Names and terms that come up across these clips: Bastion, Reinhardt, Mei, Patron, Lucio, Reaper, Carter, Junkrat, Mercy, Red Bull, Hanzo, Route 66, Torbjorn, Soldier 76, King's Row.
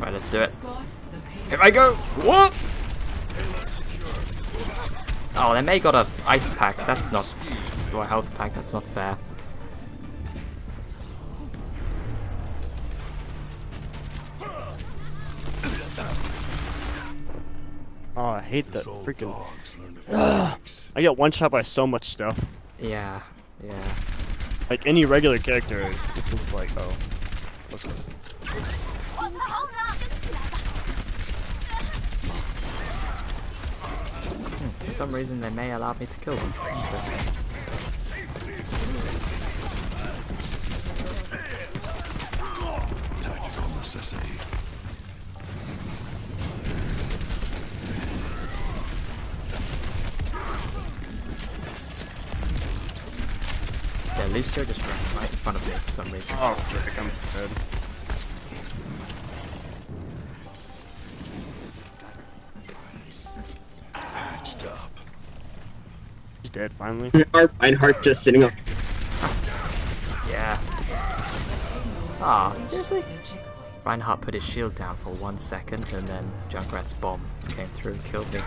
Right, let's do it. Here I go! What? Oh, they may got a ice pack. That's not... or a health pack. That's not fair. Oh, I hate that freaking... I get one shot by so much stuff. Yeah, yeah. Like any regular character, it's just like, oh. What's up? For some reason, they may allow me to kill them. Interesting. Tactical necessity. Yeah, Lucio just ran right in front of me for some reason. Oh, terrific, I'm dead. Dead finally. Reinhardt just sitting up. Yeah. Ah, seriously? Reinhardt put his shield down for 1 second and then Junkrat's bomb came through and killed me.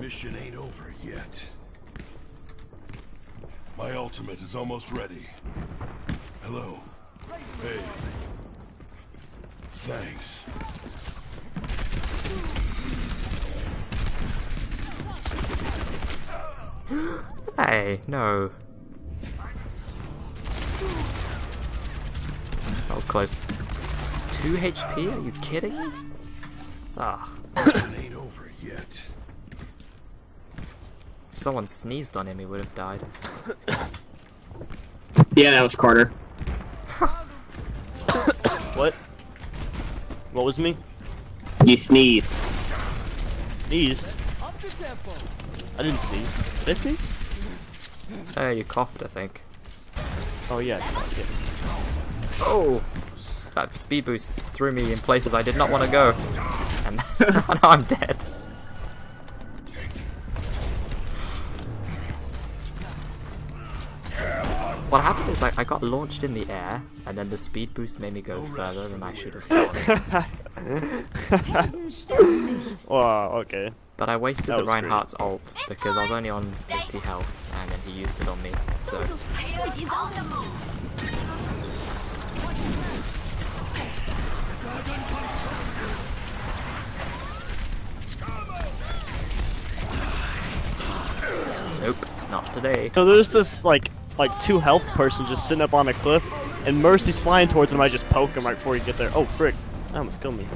Mission ain't over yet. My ultimate is almost ready. Hello. Hey. Thanks. Hey, no. That was close. 2 HP? Are you kidding me? Ah. It ain't over yet. If someone sneezed on him, he would have died. Yeah, that was Carter. What? What was me? You sneezed. Sneezed? I didn't sneeze. Did I sneeze? Oh, you coughed, I think. Oh, yeah. Yeah. Oh! That speed boost threw me in places I did not want to go. And now I'm dead. What happened is I got launched in the air, and then the speed boost made me go further than I should have gone. Wow, okay. But I wasted the Reinhardt's ult because I was only on 80 health and then he used it on me, so... Nope, not today. So there's this, like 2 health person just sitting up on a cliff and Mercy's flying towards him and I just poke him right before you get there. Oh, frick. That almost killed me.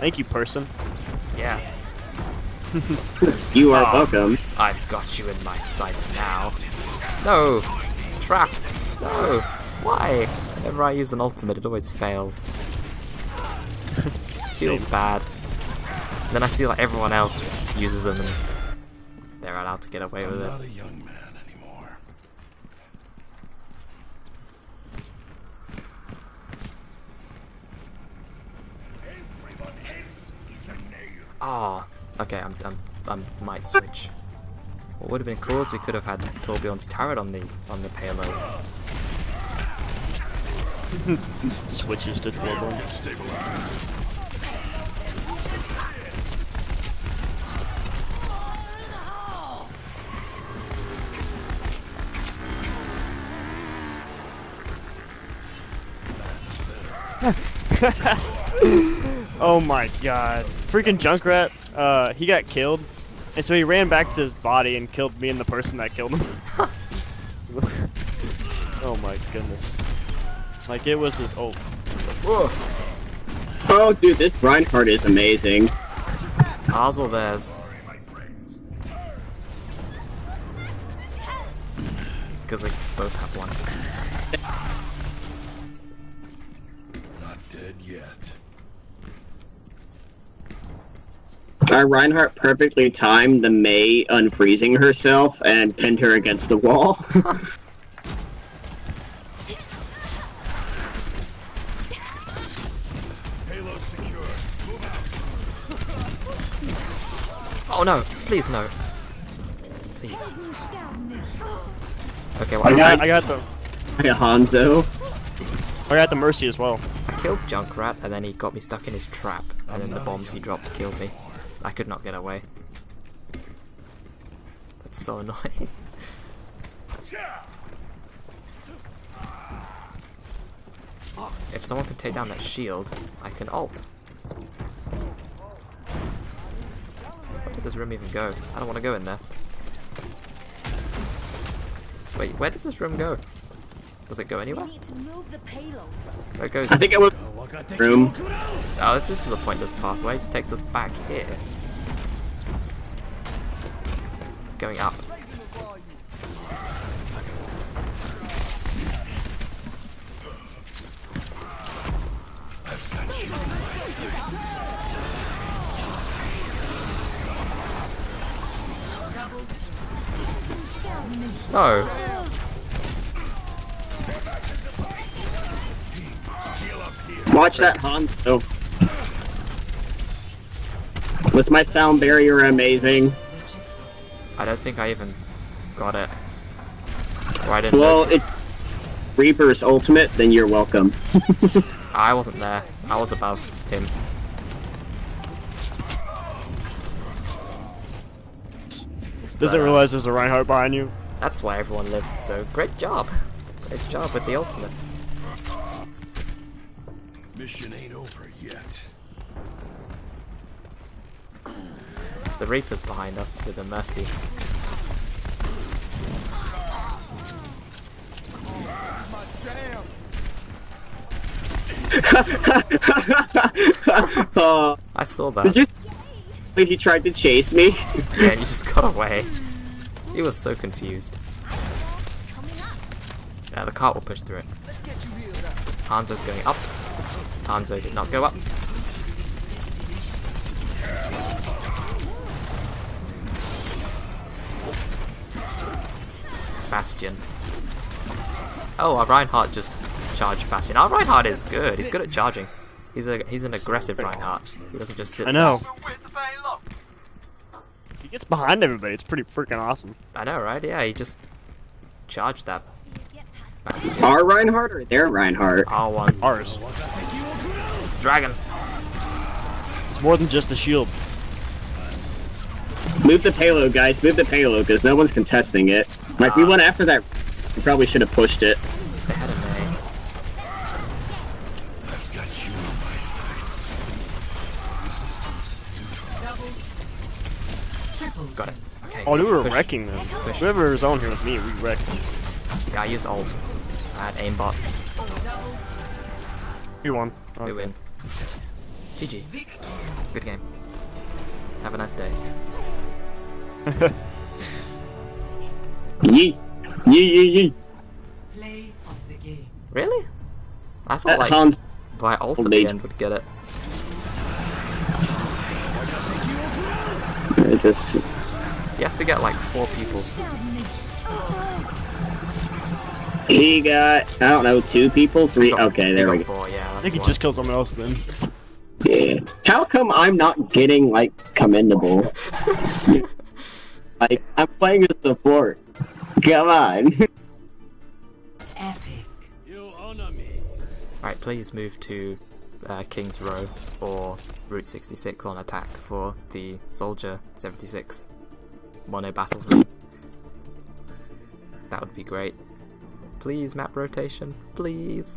Thank you, person. Yeah. You are welcome. I've got you in my sights now. No! Trap! No! Why? Whenever I use an ultimate, it always fails. Feels bad. And then I see like everyone else uses them and they're allowed to get away with it. I'm not a young man anymore. Everyone else is a nail. Ah. Okay, I might switch. What would have been cool is we could have had Torbjorn's turret on the payload. Switches to Torbjorn. Oh my god. Freaking Junkrat. He got killed, and so he ran back to his body and killed me and the person that killed him. Oh my goodness. Like, it was his ult. Oh, dude, this Reinhardt is amazing. Ozzle theirs. Because we both have one. Not dead yet. Our Reinhardt perfectly timed the Mei unfreezing herself and pinned her against the wall. Oh no! Please no! Please. Okay, well, I got Hanzo. I got the Mercy as well. I killed Junkrat and then he got me stuck in his trap, and then the bombs he dropped killed me. I could not get away. That's so annoying. If someone can take down that shield, I can ult. Where does this room even go? I don't want to go in there. Wait, where does this room go? Does it go anywhere? Where it goes? I think it went room. Oh, this is a pointless pathway. It just takes us back here. Going up. I've got you in my sights. No. Watch that Hanzo. Was my sound barrier amazing? I don't think I even got it. Or I didn't notice. It's Reaper's ultimate, then you're welcome. I wasn't there. I was above him. Doesn't realize there's a Reinhardt behind you. That's why everyone lived, so great job. Great job with the ultimate. Mission ain't over yet. The Reaper's behind us with a Mercy. I saw that. Did you see he tried to chase me? Yeah, you just got away. He was so confused. Yeah, the cart will push through it. Hanzo's going up. Hanzo did not go up. Bastion. Oh, our Reinhardt just charged Bastion. Our Reinhardt is good. He's good at charging. He's an aggressive Reinhardt. He doesn't just sit. I know. There. He gets behind everybody. It's pretty freaking awesome. I know, right? Yeah, he just charged that Bastion. Our Reinhardt or their Reinhardt? Our one. Ours. Dragon. It's more than just the shield. Move the payload, guys. Move the payload, because no one's contesting it. Like, we went after that. We probably should have pushed it. They had a Mei. I've got you on my sights. Got it. Okay. Oh, we were wrecking them. Whoever was on here with me, we wrecked them. Yeah, I used ult. I had aimbot. We won. Okay. We win. GG. Good game. Have a nice day. Yee. Yee yee yee. Play of the game. Really? I thought that like by ult at the end would get it. I just... He has to get like 4 people. He got, I don't know, 2 people? 3? Okay, there we go. 4, yeah, I think he just killed someone else then. Yeah. How come I'm not getting like commendable? Like, I'm playing as support. Come on. Epic. You honor me. Alright, please move to King's Row or Route 66 on attack for the Soldier 76 mono battle room. That would be great. Please, map rotation, please.